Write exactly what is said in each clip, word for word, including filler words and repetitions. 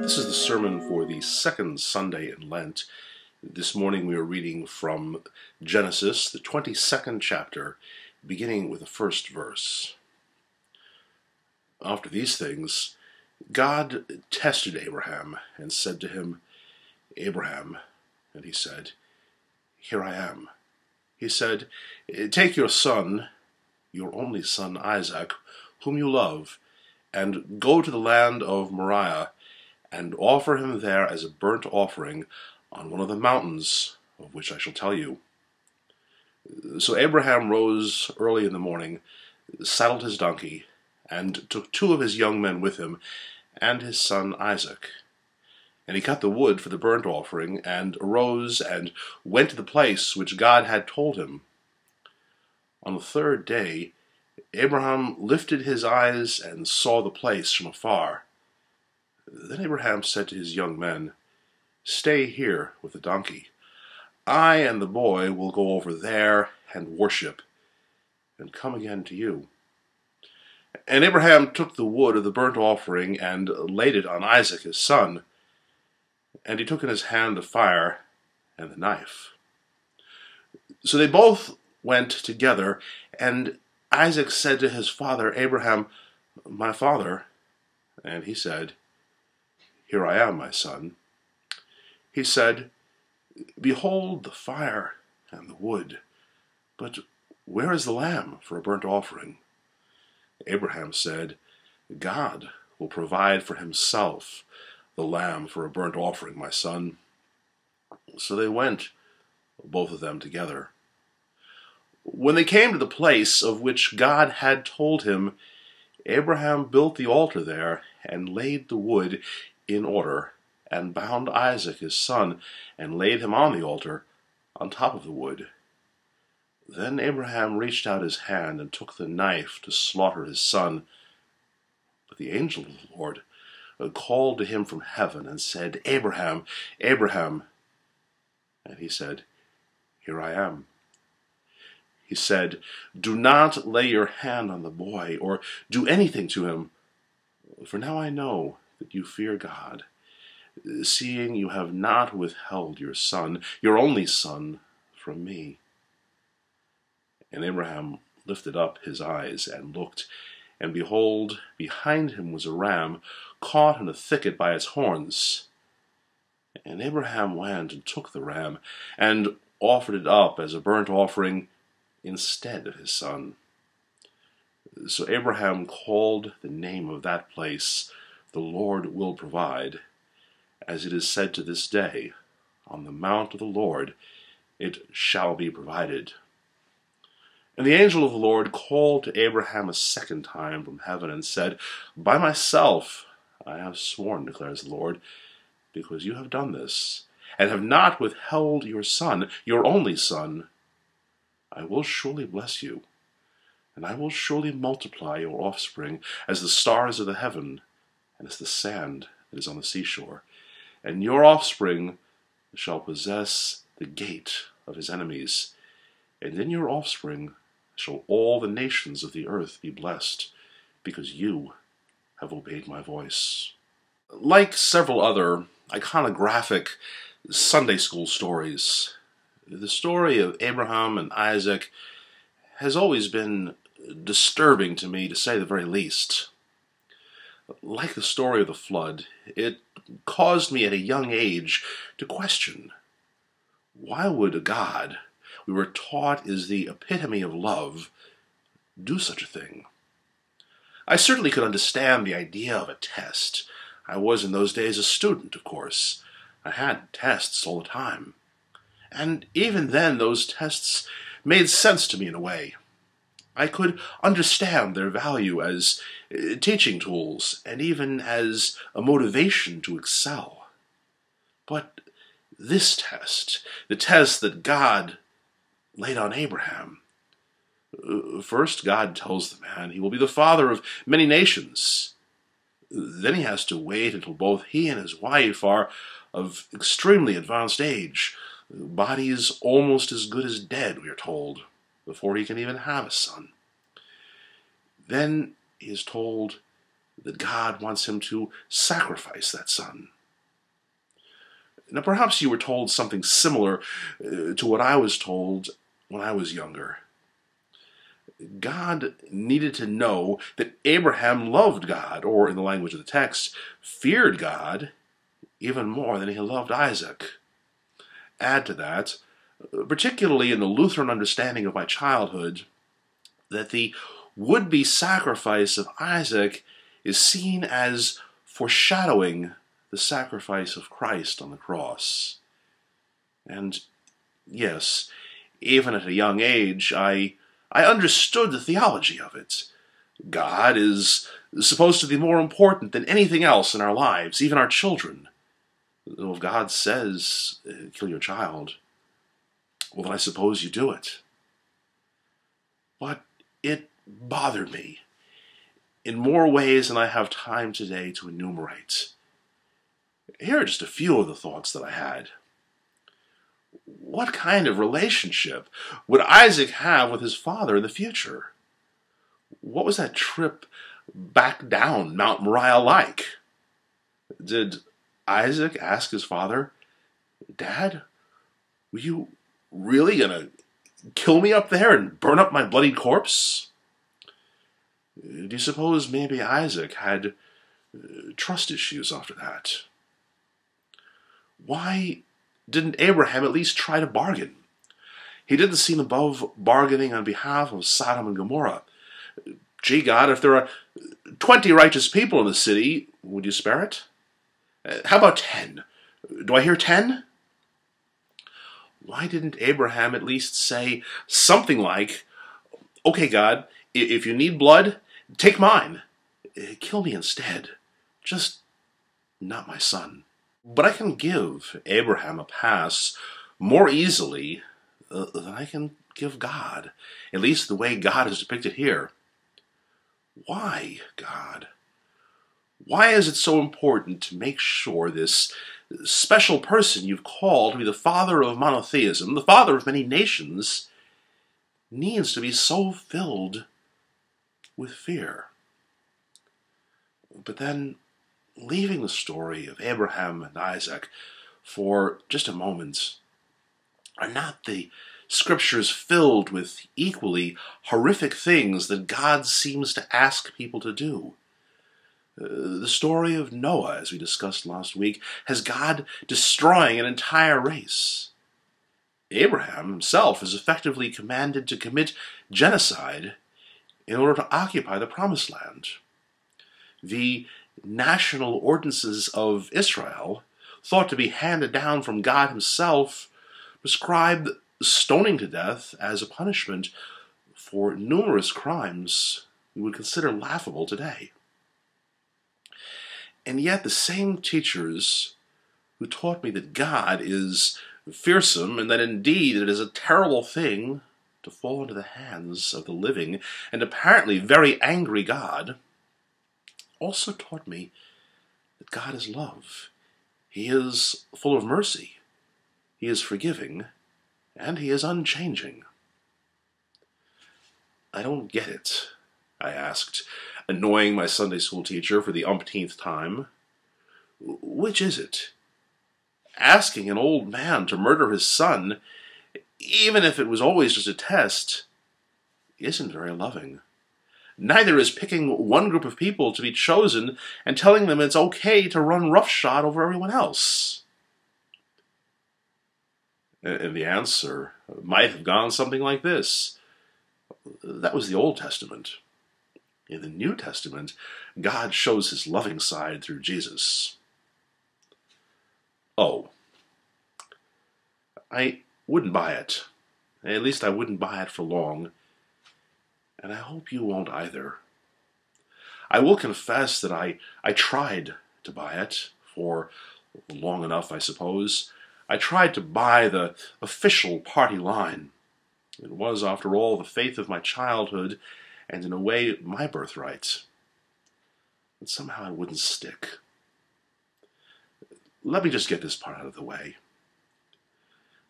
This is the sermon for the second Sunday in Lent. This morning we are reading from Genesis, the twenty-second chapter, beginning with the first verse. After these things, God tested Abraham and said to him, "Abraham," and he said, "Here I am." He said, "Take your son, your only son Isaac, whom you love, and go to the land of Moriah, and offer him there as a burnt offering on one of the mountains, of which I shall tell you." So Abraham rose early in the morning, saddled his donkey, and took two of his young men with him, and his son Isaac. And he cut the wood for the burnt offering, and arose and went to the place which God had told him. On the third day, Abraham lifted his eyes and saw the place from afar. Then Abraham said to his young men, "Stay here with the donkey. I and the boy will go over there and worship, and come again to you." And Abraham took the wood of the burnt offering and laid it on Isaac his son, and he took in his hand the fire and the knife. So they both went together, and Isaac said to his father Abraham, "My father," and he said, "Here I am, my son." He said, "Behold the fire and the wood, but where is the lamb for a burnt offering?" Abraham said, "God will provide for himself the lamb for a burnt offering, my son." So they went, both of them together. When they came to the place of which God had told him, Abraham built the altar there and laid the wood in order, and bound Isaac his son, and laid him on the altar, on top of the wood. Then Abraham reached out his hand, and took the knife to slaughter his son. But the angel of the Lord called to him from heaven, and said, "Abraham, Abraham." And he said, "Here I am." He said, "Do not lay your hand on the boy, or do anything to him, for now I know that you fear God, seeing you have not withheld your son, your only son, from me." And Abraham lifted up his eyes and looked, and behold, behind him was a ram caught in a thicket by its horns. And Abraham went and took the ram, and offered it up as a burnt offering instead of his son. So Abraham called the name of that place, "The Lord will provide," as it is said to this day, "On the mount of the Lord it shall be provided." And the angel of the Lord called to Abraham a second time from heaven and said, "By myself I have sworn, declares the Lord, because you have done this, and have not withheld your son, your only son. I will surely bless you, and I will surely multiply your offspring as the stars of the heaven, and as the sand that is on the seashore. And your offspring shall possess the gate of his enemies. And in your offspring shall all the nations of the earth be blessed, because you have obeyed my voice." Like several other iconographic Sunday school stories, the story of Abraham and Isaac has always been disturbing to me, to say the very least. Like the story of the flood, it caused me at a young age to question, why would a God we were taught is the epitome of love do such a thing? I certainly could understand the idea of a test. I was in those days a student, of course. I had tests all the time. And even then, those tests made sense to me in a way. I could understand their value as teaching tools, and even as a motivation to excel. But this test, the test that God laid on Abraham, first God tells the man he will be the father of many nations. Then he has to wait until both he and his wife are of extremely advanced age, The body is almost as good as dead, we are told, before he can even have a son. Then he is told that God wants him to sacrifice that son. Now, perhaps you were told something similar uh, to what I was told when I was younger. God needed to know that Abraham loved God, or in the language of the text, feared God even more than he loved Isaac. Add to that, particularly in the Lutheran understanding of my childhood, that the would-be sacrifice of Isaac is seen as foreshadowing the sacrifice of Christ on the cross. And yes, even at a young age, I I understood the theology of it. God is supposed to be more important than anything else in our lives, even our children. Though if God says, kill your child, well, then I suppose you do it. But it bothered me in more ways than I have time today to enumerate. Here are just a few of the thoughts that I had. What kind of relationship would Isaac have with his father in the future? What was that trip back down Mount Moriah like? Did Isaac ask his father, "Dad, were you really going to kill me up there and burn up my bloody corpse?" Do you suppose maybe Isaac had trust issues after that? Why didn't Abraham at least try to bargain? He didn't seem above bargaining on behalf of Sodom and Gomorrah. Gee, God, if there are twenty righteous people in the city, would you spare it? How about ten? Do I hear ten? Why didn't Abraham at least say something like, "Okay, God, if you need blood, take mine. Kill me instead. Just not my son." But I can give Abraham a pass more easily uh, than I can give God, at least the way God is depicted here. Why, God? Why is it so important to make sure this special person you've called to be the father of monotheism, the father of many nations, needs to be so filled with fear? But then, leaving the story of Abraham and Isaac for just a moment, are not the scriptures filled with equally horrific things that God seems to ask people to do? Uh, the story of Noah, as we discussed last week, has God destroying an entire race. Abraham himself is effectively commanded to commit genocide in order to occupy the Promised Land. The national ordinances of Israel, thought to be handed down from God himself, prescribed stoning to death as a punishment for numerous crimes we would consider laughable today. And yet the same teachers who taught me that God is fearsome and that indeed it is a terrible thing to fall into the hands of the living and apparently very angry God, also taught me that God is love. He is full of mercy. He is forgiving, and he is unchanging. "I don't get it," I asked, annoying my Sunday school teacher for the umpteenth time. Which is it? Asking an old man to murder his son, even if it was always just a test, isn't very loving. Neither is picking one group of people to be chosen and telling them it's okay to run roughshod over everyone else. And the answer might have gone something like this. That was the Old Testament. In the New Testament, God shows his loving side through Jesus. Oh, I wouldn't buy it. At least I wouldn't buy it for long. And I hope you won't either. I will confess that I, I tried to buy it, for long enough, I suppose. I tried to buy the official party line. It was, after all, the faith of my childhood, and in a way, my birthright. But somehow it wouldn't stick. Let me just get this part out of the way.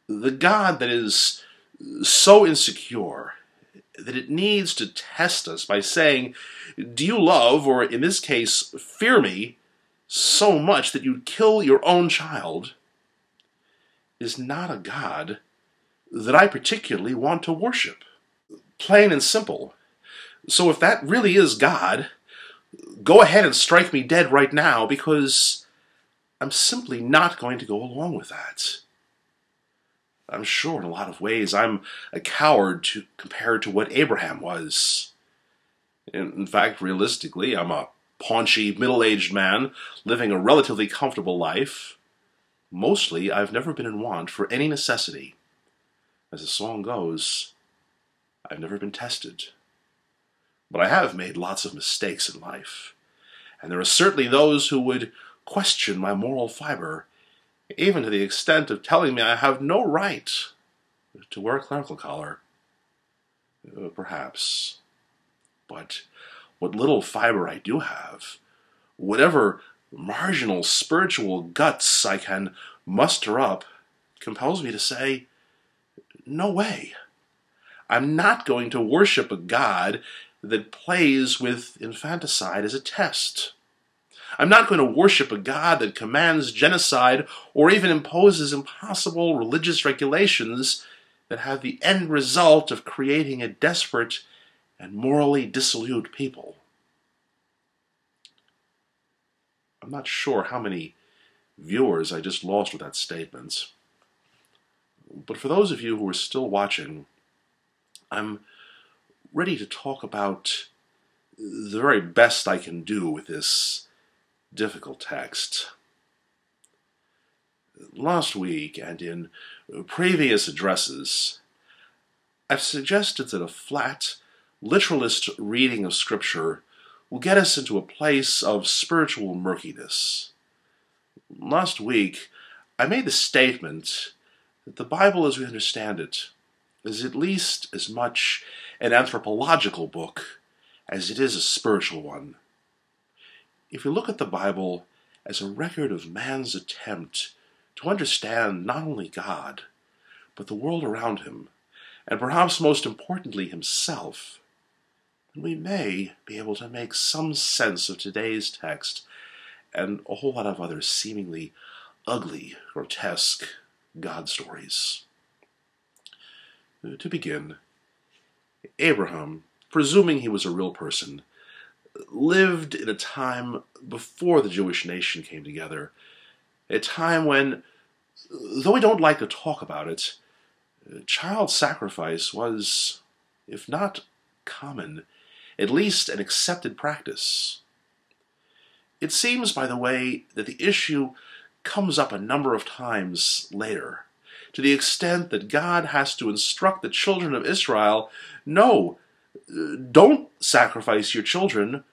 the God that is so insecure that it needs to test us by saying, do you love, or in this case, fear me so much that you kill your own child, is not a God that I particularly want to worship. Plain and simple. So if that really is God, go ahead and strike me dead right now, because I'm simply not going to go along with that. I'm sure in a lot of ways I'm a coward to, compared to what Abraham was. In, in fact, realistically, I'm a paunchy, middle-aged man living a relatively comfortable life. Mostly, I've never been in want for any necessity. As the song goes, I've never been tested. But I have made lots of mistakes in life. And there are certainly those who would question my moral fiber, even to the extent of telling me I have no right to wear a clerical collar. Perhaps. But what little fiber I do have, whatever marginal spiritual guts I can muster up, compels me to say, no way. I'm not going to worship a God that plays with infanticide as a test. I'm not going to worship a God that commands genocide or even imposes impossible religious regulations that have the end result of creating a desperate and morally dissolute people. I'm not sure how many viewers I just lost with that statement. But for those of you who are still watching, I'm ready to talk about the very best I can do with this difficult text. Last week, and in previous addresses, I've suggested that a flat, literalist reading of Scripture will get us into a place of spiritual murkiness. Last week, I made the statement that the Bible, as we understand it, is at least as much an anthropological book as it is a spiritual one. If we look at the Bible as a record of man's attempt to understand not only God, but the world around him, and perhaps most importantly himself, then we may be able to make some sense of today's text and a whole lot of other seemingly ugly, grotesque God stories. To begin, Abraham, presuming he was a real person, lived in a time before the Jewish nation came together, a time when, though we don't like to talk about it, child sacrifice was, if not common, at least an accepted practice. It seems, by the way, that the issue comes up a number of times later, to the extent that God has to instruct the children of Israel, no, don't sacrifice your children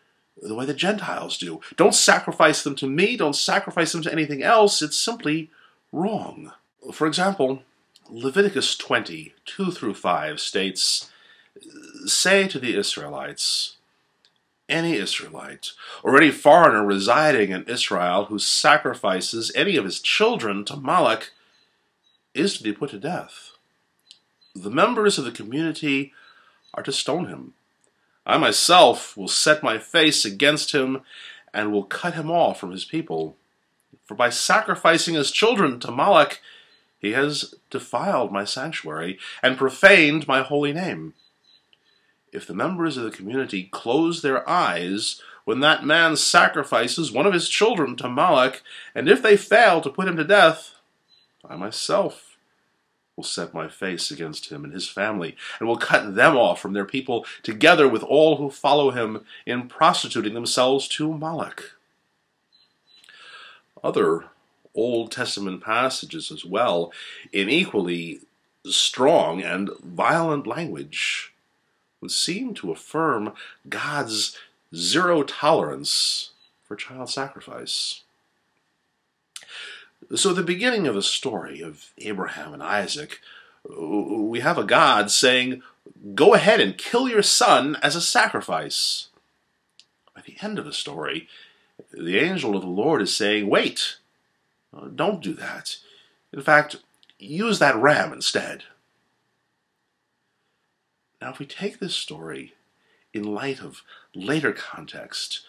the way the Gentiles do. Don't sacrifice them to me, don't sacrifice them to anything else, it's simply wrong. For example, Leviticus twenty, two through five states, say to the Israelites, any Israelite, or any foreigner residing in Israel who sacrifices any of his children to Moloch, is to be put to death. The members of the community are to stone him. I myself will set my face against him and will cut him off from his people. For by sacrificing his children to Moloch, he has defiled my sanctuary and profaned my holy name. If the members of the community close their eyes when that man sacrifices one of his children to Moloch, and if they fail to put him to death, I myself will set my face against him and his family, and will cut them off from their people, together with all who follow him in prostituting themselves to Moloch. Other Old Testament passages as well, in equally strong and violent language, would seem to affirm God's zero tolerance for child sacrifice. So at the beginning of the story of Abraham and Isaac, we have a God saying, go ahead and kill your son as a sacrifice. By the end of the story, the angel of the Lord is saying, wait, don't do that. In fact, use that ram instead. Now, if we take this story in light of later context,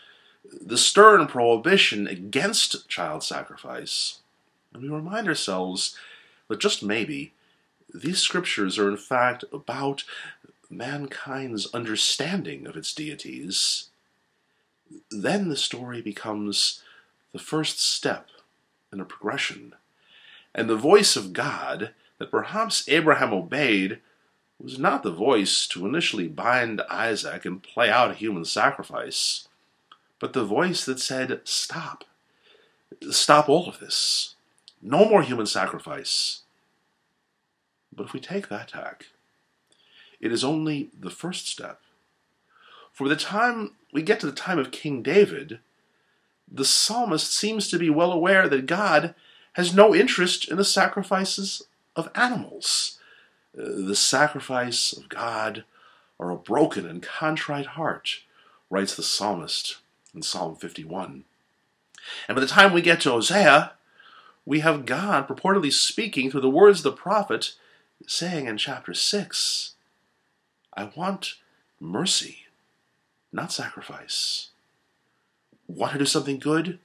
the stern prohibition against child sacrifice, and we remind ourselves that just maybe these scriptures are in fact about mankind's understanding of its deities, then the story becomes the first step in a progression. And the voice of God that perhaps Abraham obeyed was not the voice to initially bind Isaac and play out a human sacrifice, but the voice that said, stop. Stop all of this. No more human sacrifice. But if we take that tack, it is only the first step. For by the time we get to the time of King David, the psalmist seems to be well aware that God has no interest in the sacrifices of animals. The sacrifice of God are a broken and contrite heart, writes the psalmist in Psalm fifty-one. And by the time we get to Hosea, we have God purportedly speaking through the words of the prophet, saying in chapter six, I want mercy, not sacrifice. Want to do something good?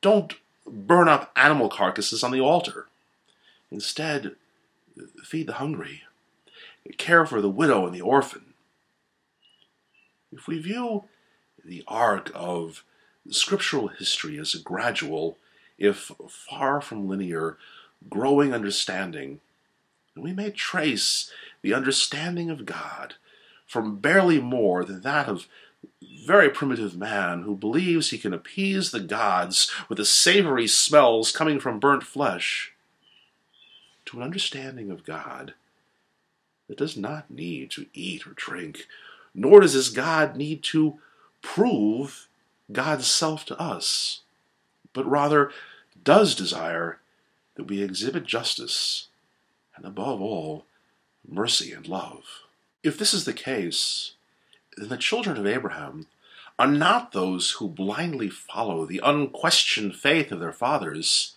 Don't burn up animal carcasses on the altar. Instead, feed the hungry. Care for the widow and the orphan. If we view the arc of scriptural history as a gradual, if far from linear, growing understanding, we may trace the understanding of God from barely more than that of very primitive man who believes he can appease the gods with the savory smells coming from burnt flesh, to an understanding of God that does not need to eat or drink, nor does this God need to prove God's self to us, but rather does desire that we exhibit justice and, above all, mercy and love. If this is the case, then the children of Abraham are not those who blindly follow the unquestioned faith of their fathers,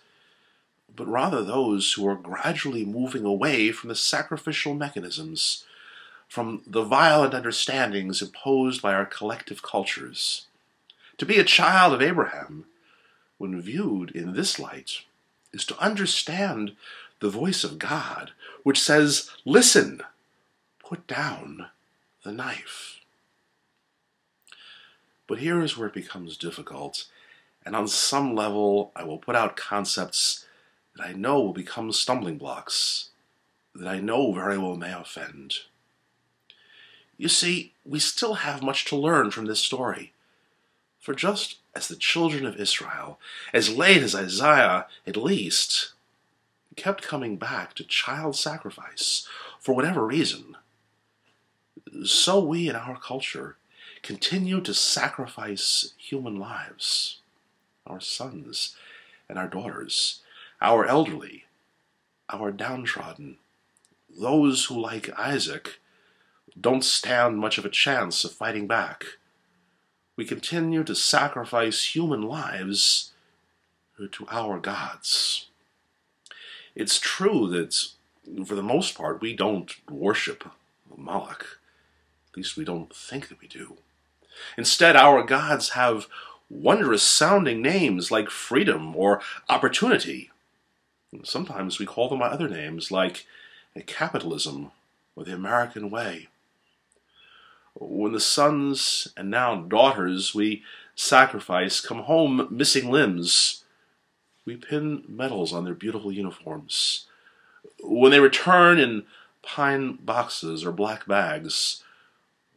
but rather those who are gradually moving away from the sacrificial mechanisms, from the violent understandings imposed by our collective cultures. To be a child of Abraham, when viewed in this light, is to understand the voice of God, which says, listen, put down the knife. But here is where it becomes difficult, and on some level I will put out concepts that I know will become stumbling blocks, that I know very well may offend. You see, we still have much to learn from this story. For just as the children of Israel, as late as Isaiah at least, kept coming back to child sacrifice for whatever reason, so we in our culture continue to sacrifice human lives, our sons and our daughters, our elderly, our downtrodden, those who, like Isaac, don't stand much of a chance of fighting back. We continue to sacrifice human lives to our gods. It's true that, for the most part, we don't worship Moloch. At least we don't think that we do. Instead, our gods have wondrous-sounding names like freedom or opportunity. And sometimes we call them by other names like capitalism or the American way. When the sons, and now daughters, we sacrifice come home missing limbs, we pin medals on their beautiful uniforms. When they return in pine boxes or black bags,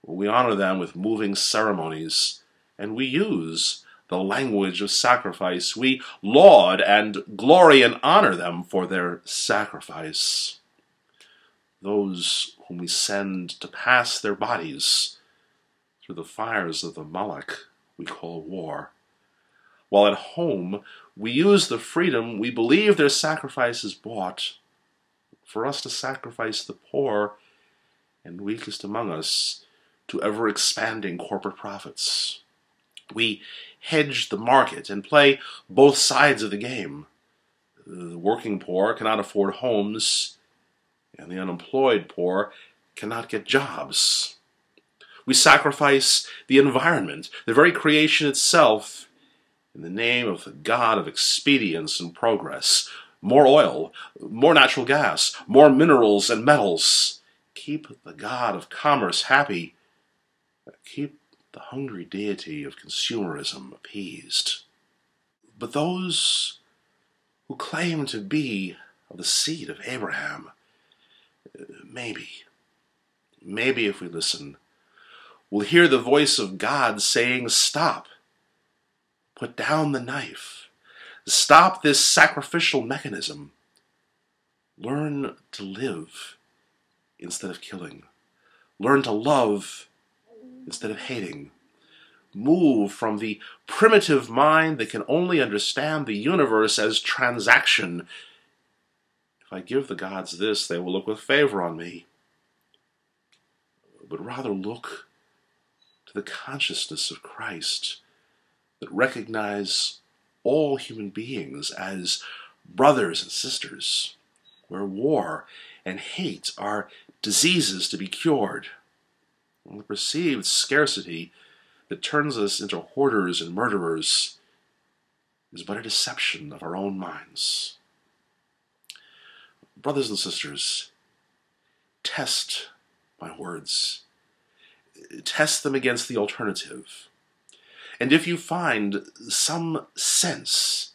we honor them with moving ceremonies, and we use the language of sacrifice. We laud and glory and honor them for their sacrifice. Those whom we send to pass their bodies through the fires of the Moloch we call war, while at home, we use the freedom we believe their sacrifices bought for us to sacrifice the poor and weakest among us to ever-expanding corporate profits. We hedge the market and play both sides of the game, The working poor cannot afford homes, and the unemployed poor cannot get jobs. We sacrifice the environment, the very creation itself, in the name of the God of expedience and progress. More oil, more natural gas, more minerals and metals. Keep the God of commerce happy. Keep the hungry deity of consumerism appeased. But those who claim to be of the seed of Abraham, maybe, maybe if we listen, we'll hear the voice of God saying, stop, put down the knife, stop this sacrificial mechanism. Learn to live instead of killing. Learn to love instead of hating. Move from the primitive mind that can only understand the universe as transaction. If I give the gods this, they will look with favor on me. But rather look to the consciousness of Christ that recognizes all human beings as brothers and sisters, where war and hate are diseases to be cured, and the perceived scarcity that turns us into hoarders and murderers is but a deception of our own minds. Brothers and sisters, test my words. Test them against the alternative. And if you find some sense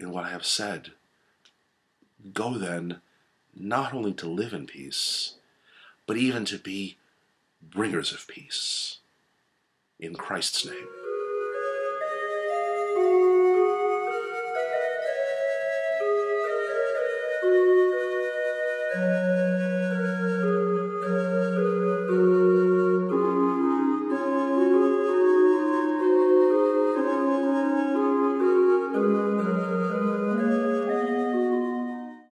in what I have said, go then not only to live in peace, but even to be bringers of peace. In Christ's name.